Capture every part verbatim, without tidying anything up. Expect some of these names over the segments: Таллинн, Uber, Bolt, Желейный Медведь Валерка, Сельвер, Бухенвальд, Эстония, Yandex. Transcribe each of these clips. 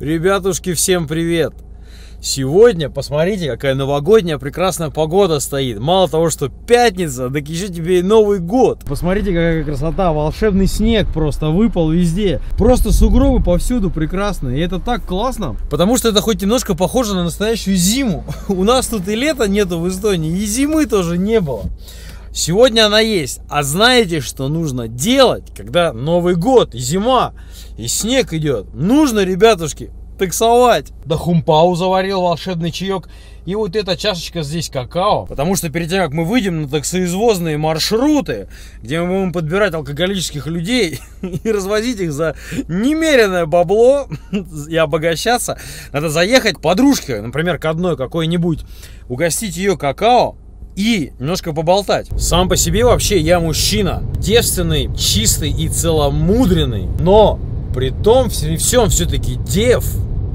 Ребятушки, всем привет! Сегодня, посмотрите, какая новогодняя прекрасная погода стоит. Мало того, что пятница, так еще тебе и Новый год. Посмотрите, какая красота, волшебный снег просто выпал везде. Просто сугробы повсюду прекрасные, и это так классно. Потому что это хоть немножко похоже на настоящую зиму. У нас тут и лета нету в Эстонии, и зимы тоже не было. Сегодня она есть, а знаете, что нужно делать, когда Новый год, и зима, и снег идет? Нужно, ребятушки, таксовать. Да хумпау заварил волшебный чаек, и вот эта чашечка здесь какао. Потому что перед тем, как мы выйдем на таксоизвозные маршруты, где мы будем подбирать алкоголических людей и развозить их за немеренное бабло и обогащаться, надо заехать подружке, например, к одной какой-нибудь, угостить ее какао, и немножко поболтать. Сам по себе вообще я мужчина. Девственный, чистый и целомудренный. Но при том при всем все-таки дев.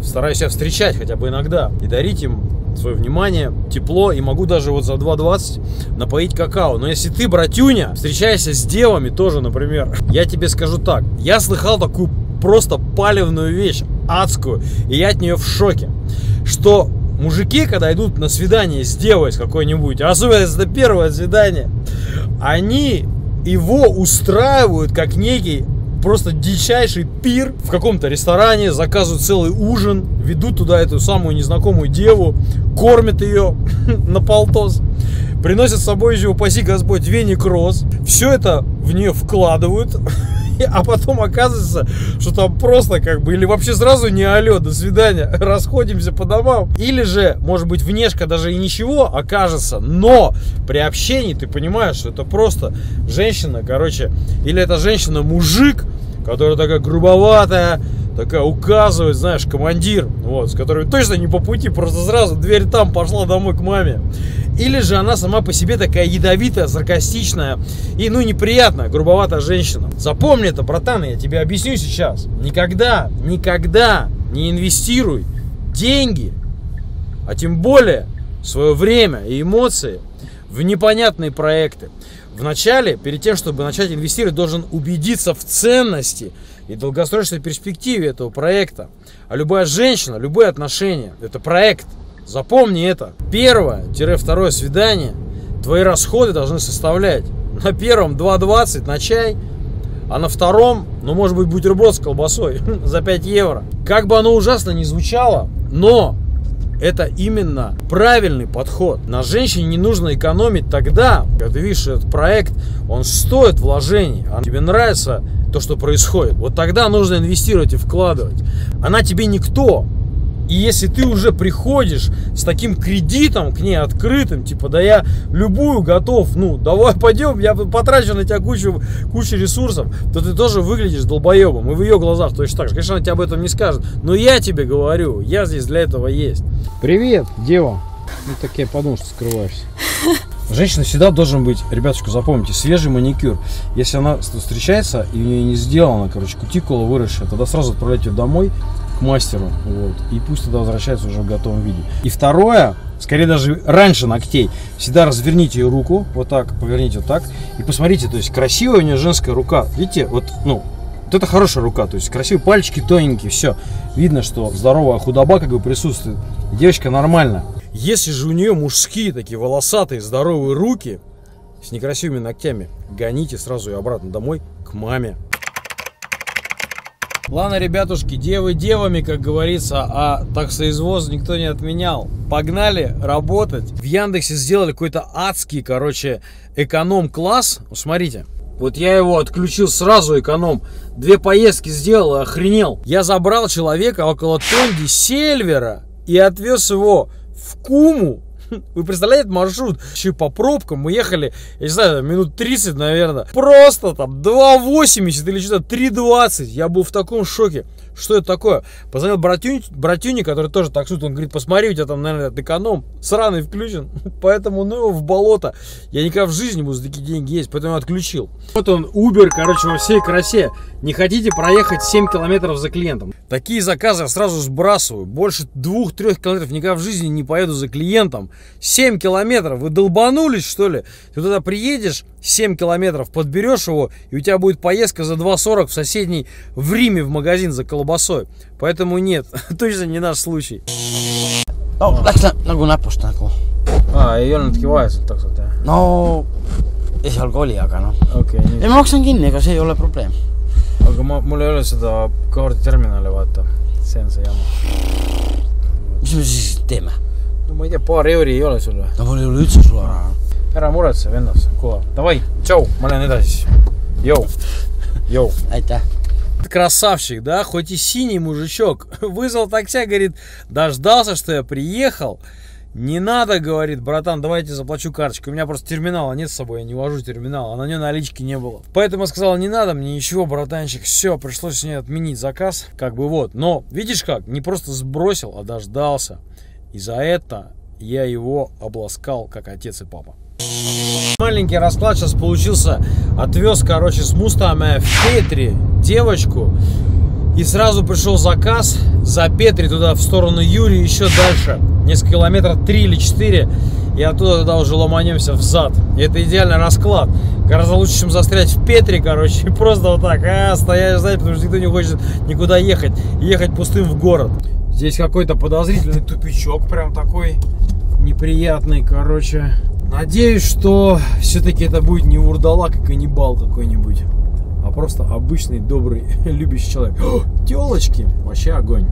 Стараюсь себя встречать хотя бы иногда. И дарить им свое внимание, тепло. И могу даже вот за два двадцать напоить какао. Но если ты, братюня, встречаешься с девами тоже, например, я тебе скажу так. Я слыхал такую просто палевную вещь, адскую. И я от нее в шоке. Что... Мужики, когда идут на свидание с девой с какой-нибудь, особенно если это первое свидание, они его устраивают как некий просто дичайший пир в каком-то ресторане, заказывают целый ужин, ведут туда эту самую незнакомую деву, кормят ее на полтос, приносят с собой еще, упаси Господь, веник роз, все это в нее вкладывают. А потом оказывается, что там просто как бы, или вообще сразу не алло, до свидания, расходимся по домам. Или же, может быть, внешка даже и ничего окажется, но при общении ты понимаешь, что это просто женщина, короче, или это женщина-мужик, которая такая грубоватая, такая указывает, знаешь, командир, вот, с которой точно не по пути, просто сразу дверь там, пошла домой к маме. Или же она сама по себе такая ядовитая, саркастичная и, ну, неприятная, грубоватая женщина. Запомни это, братан, я тебе объясню сейчас. Никогда, никогда не инвестируй деньги, а тем более свое время и эмоции в непонятные проекты. Вначале, перед тем, чтобы начать инвестировать, должен убедиться в ценности и долгосрочной перспективе этого проекта. А любая женщина, любые отношения – это проект. Запомни это. Первое-второе свидание твои расходы должны составлять на первом два двадцать на чай, а на втором, ну, может быть, бутерброд с колбасой за пять евро. Как бы оно ужасно ни звучало, но это именно правильный подход. На женщине не нужно экономить тогда, когда ты видишь, что этот проект, он стоит вложений, а тебе нравится то, что происходит. Вот тогда нужно инвестировать и вкладывать. Она тебе никто. И если ты уже приходишь с таким кредитом к ней открытым, типа, да я любую готов, ну, давай пойдем, я потрачу на тебя кучу, кучу ресурсов, то ты тоже выглядишь долбоебом. И в ее глазах точно так же. Конечно, она тебе об этом не скажет, но я тебе говорю, я здесь для этого есть. Привет, дева. Ну, так я подумал, что скрываешься. Женщина всегда должен быть, ребятушка, запомните, свежий маникюр. Если она встречается и у нее не сделана, короче, кутикула выросшая, тогда сразу отправлять ее домой к мастеру, вот, и пусть тогда возвращается уже в готовом виде. И второе, скорее даже раньше ногтей, всегда разверните ее руку, вот так, поверните вот так, и посмотрите, то есть красивая у нее женская рука, видите, вот, ну, вот это хорошая рука, то есть красивые пальчики тоненькие, все, видно, что здоровая худоба как бы присутствует, девочка нормально. Если же у нее мужские такие волосатые здоровые руки с некрасивыми ногтями, гоните сразу ее обратно домой к маме. Ладно, ребятушки, девы девами, как говорится, а таксоизвоз никто не отменял. Погнали работать. В Яндексе сделали какой-то адский, короче, эконом-класс. Смотрите, вот я его отключил сразу, эконом. Две поездки сделал, охренел. Я забрал человека около тонги сельвера и отвез его в Куму. Вы представляете маршрут? Еще по пробкам мы ехали, я не знаю, минут тридцать, наверное. Просто там два восемьдесят или что-то три двадцать. Я был в таком шоке. Что это такое? Позвонил братюни, братюни, который тоже таксует. Он говорит, посмотри, у тебя там, наверное, эконом сраный включен. Поэтому, ну, его в болото. Я никогда в жизни не буду за такие деньги есть. Поэтому отключил. Вот он, Uber, короче, во всей красе. Не хотите проехать семь километров за клиентом? Такие заказы я сразу сбрасываю. Больше двух-трёх километров никогда в жизни не поеду за клиентом. семь километров. Вы долбанулись, что ли? Ты туда приедешь, семь километров подберешь его, и у тебя будет поездка за два сорок в соседний в Риме в магазин за колбасой. Поэтому нет, точно не наш случай. А, ei olnud vaja taksot, jah? No esialgu oli, aga noh. Ei, ma maksan kinni, ega see ei ole probleem. Aga mul ei ole seda kaarditerminale, vaata. See on see jama. Mis me siis teeme? No ma ei tea, paar euri ei ole sulle. No mul ei ole üldse sulle ära. Ära muretse, vennas, kuva. Davai, tšau, ma lähen edasi. Йоу, йоу. Aitäh. Красавчик, да, хоть и синий мужичок. Вызвал такси, говорит, дождался, что я приехал. Не надо, говорит, братан, давайте заплачу карточкой. У меня просто терминала нет с собой, я не вожу терминал, а на нем налички не было. Поэтому я сказал, не надо мне ничего, братанчик, все, пришлось мне отменить заказ. Как бы вот, но видишь как, не просто сбросил, а дождался. И за это я его обласкал, как отец и папа. Маленький расклад сейчас получился. Отвез, короче, с мустами в Петри девочку. И сразу пришел заказ за Петри туда, в сторону Юрия, еще дальше. Несколько километров, три или четыре. И оттуда туда уже ломанемся взад. И это идеальный расклад. Гораздо лучше, чем застрять в Петри, короче. И просто вот так, а, стоять ждать, потому что никто не хочет никуда ехать. Ехать пустым в город. Здесь какой-то подозрительный тупичок. Прям такой неприятный, короче. Надеюсь, что все-таки это будет не вурдалак и каннибал какой-нибудь, а просто обычный, добрый, любящий человек. О, телочки! Вообще огонь!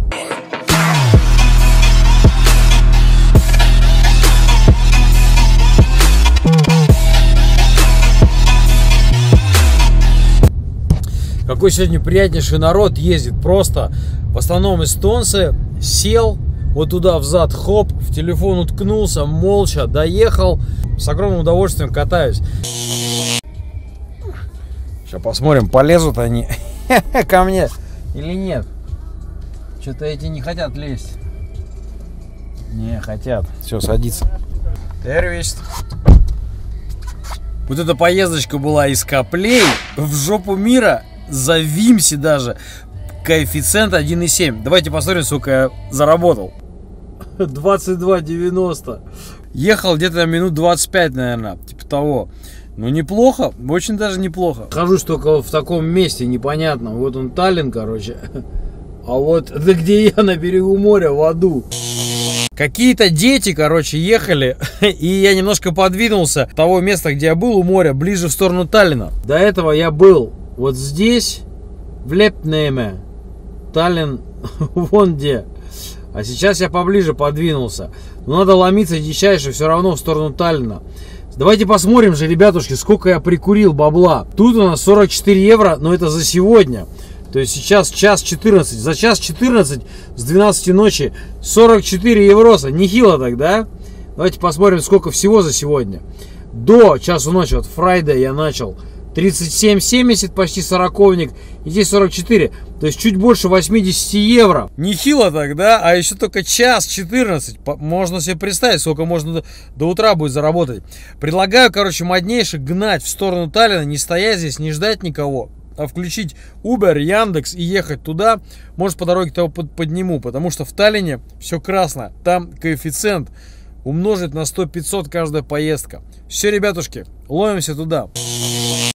Какой сегодня приятнейший народ ездит. Просто в основном эстонцы. Сел вот туда взад, хоп, в телефон уткнулся, молча доехал. С огромным удовольствием катаюсь. Сейчас посмотрим, полезут они ко мне или нет. Что-то эти не хотят лезть. Не хотят. Все, садится. Тервист. Вот эта поездочка была из Коплей в жопу мира, за Вимси даже. Коэффициент один и семь. Давайте посмотрим, сколько я заработал. двадцать два девяносто. Ехал где-то минут двадцать пять, наверное, типа того. Ну, неплохо, очень даже неплохо. Хожусь только в таком месте непонятном. Вот он, Таллинн, короче. А вот, да где я, на берегу моря, в аду. Какие-то дети, короче, ехали, и я немножко подвинулся с того места, где я был у моря, ближе в сторону Таллинна. До этого я был вот здесь, в Лепнеме, Таллинн, вон где. А сейчас я поближе подвинулся. Но надо ломиться дичайше все равно в сторону Таллинна. Давайте посмотрим же, ребятушки, сколько я прикурил бабла. Тут у нас сорок четыре евро, но это за сегодня. То есть сейчас час четырнадцать. За час четырнадцать с двенадцати ночи сорок четыре евроса. Нехило тогда. Давайте посмотрим, сколько всего за сегодня. До часу ночи, вот Friday я начал. тридцать семь семьдесят, почти сороковник, и здесь сорок четыре, то есть чуть больше восьмидесяти евро. Нехило тогда, а еще только час четырнадцать, можно себе представить, сколько можно до, до утра будет заработать. Предлагаю, короче, моднейше гнать в сторону Таллинна, не стоять здесь, не ждать никого, а включить Uber, Яндекс и ехать туда. Может, по дороге того подниму, потому что в Таллинне все красное, там коэффициент умножить на сто-пятьсот каждая поездка. Все, ребятушки, ловимся туда.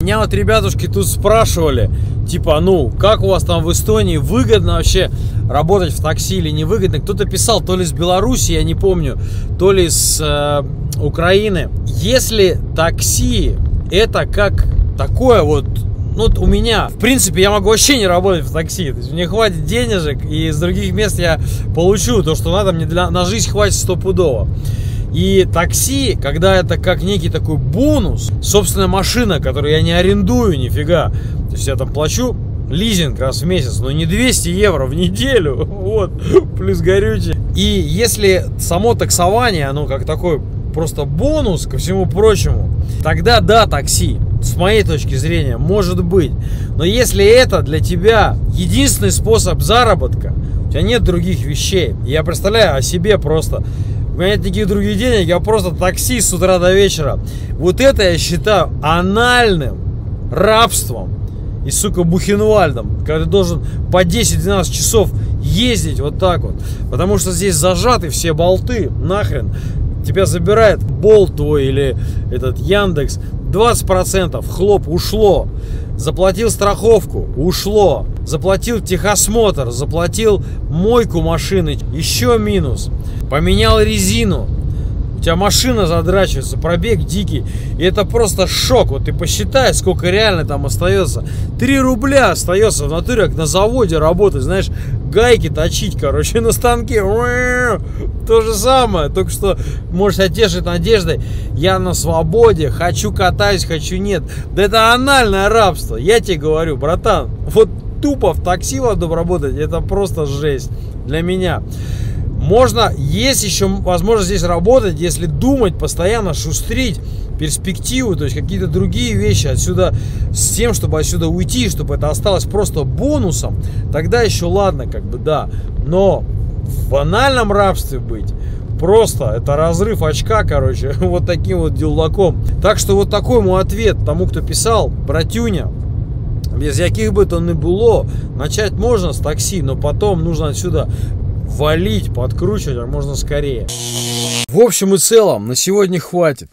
Меня вот ребятушки тут спрашивали, типа, ну, как у вас там в Эстонии, выгодно вообще работать в такси или невыгодно? Кто-то писал, то ли с Беларуси, я не помню, то ли с э, Украины. Если такси, это как такое вот, ну, вот у меня, в принципе, я могу вообще не работать в такси. То есть мне хватит денежек, и с других мест я получу то, что надо, мне для, на жизнь хватит стопудово. И такси, когда это как некий такой бонус, собственная машина, которую я не арендую нифига, то есть я там плачу лизинг раз в месяц, но не двести евро в неделю, вот, плюс горючее. И если само таксование, оно как такой просто бонус ко всему прочему, тогда да, такси, с моей точки зрения, может быть. Но если это для тебя единственный способ заработка, у тебя нет других вещей. Я представляю о себе просто. У меня нет никаких других денег, я просто такси с утра до вечера. Вот это я считаю анальным рабством и, сука, бухенвальдом, когда ты должен по десять-двенадцать часов ездить вот так вот, потому что здесь зажаты все болты, нахрен. Тебя забирает Bolt твой или этот Яндекс, двадцать процентов хлоп, ушло. Заплатил страховку, ушло. Заплатил техосмотр, заплатил мойку машины, еще минус. Поменял резину, у тебя машина задрачивается, пробег дикий. И это просто шок. Вот ты посчитай, сколько реально там остается. три рубля остается в натуре, как на заводе работать, знаешь, гайки точить, короче, на станке. То же самое, только что можешь отешить надеждой. Я на свободе, хочу катаюсь, хочу нет. Да это анальное рабство, я тебе говорю, братан. Вот тупо в такси воду работать, это просто жесть для меня. Можно, есть еще возможность здесь работать, если думать, постоянно шустрить перспективу, то есть какие-то другие вещи отсюда, с тем, чтобы отсюда уйти, чтобы это осталось просто бонусом, тогда еще ладно, как бы, да. Но в анальном рабстве быть, просто это разрыв очка, короче, вот таким вот делаком. Так что вот такой мой ответ тому, кто писал, братюня. Без яких бы то ни было, начать можно с такси, но потом нужно отсюда валить, подкручивать, а можно скорее. В общем и целом, на сегодня хватит.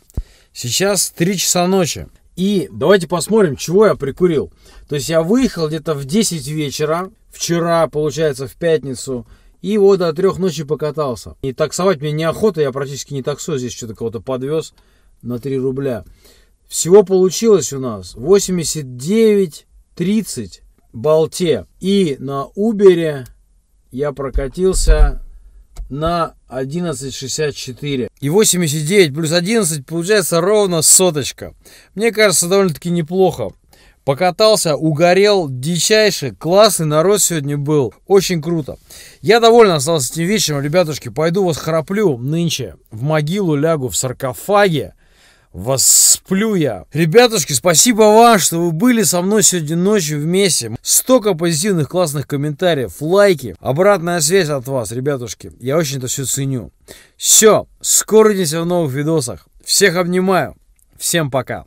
Сейчас три часа ночи. И давайте посмотрим, чего я прикурил. То есть я выехал где-то в десять вечера, вчера, получается, в пятницу, и вот до трех ночи покатался. И таксовать мне неохота, я практически не таксую, здесь что-то кого-то подвез на три рубля. Всего получилось у нас восемьдесят девять тридцать Болте. И на Uber я прокатился на одиннадцать шестьдесят четыре. И восемьдесят девять плюс одиннадцать получается ровно соточка. Мне кажется, довольно-таки неплохо. Покатался, угорел, дичайший, классный народ сегодня был. Очень круто. Я доволен остался этим вечером, ребятушки. Пойду вас храплю нынче. В могилу лягу, в саркофаге. Восплю я. Ребятушки, спасибо вам, что вы были со мной сегодня ночью вместе. Столько позитивных, классных комментариев, лайки, обратная связь от вас, ребятушки. Я очень это все ценю. Все, скоро увидимся в новых видосах. Всех обнимаю. Всем пока.